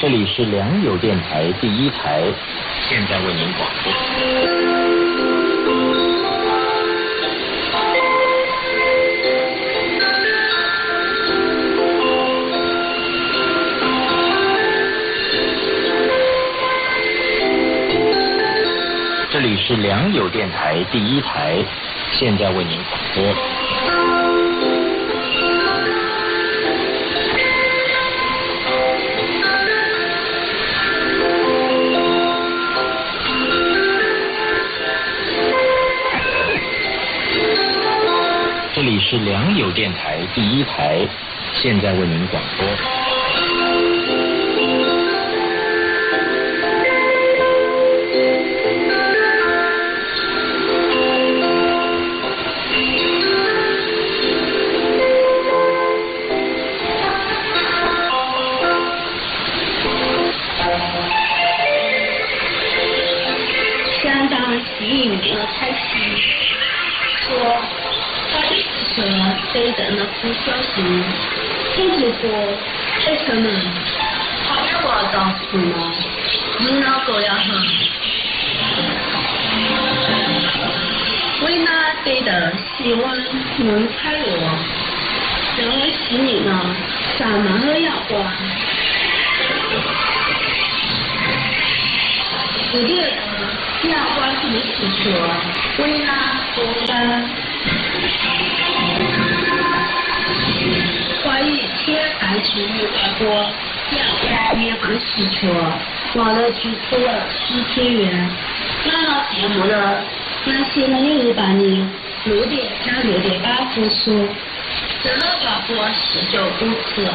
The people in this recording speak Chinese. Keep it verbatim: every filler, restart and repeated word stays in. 这里是良友电台第一台，现在为您广播。这里是良友电台第一台，现在为您广播。这里是良友电台第一台，现在为您广播。香港吸引者开始说。什么非得那副消息呢？天主说为什么？他给我告诉我，你那狗要上。为那非得希望能开我，然而使你呢，怎么要过？不对，要过什么事情？为那狗呢？关于天还是没办过，要不要不需求？我的去出了一千元，那老节目了，那现在另一半呢？六点三六点八分数，这个广播十九公尺。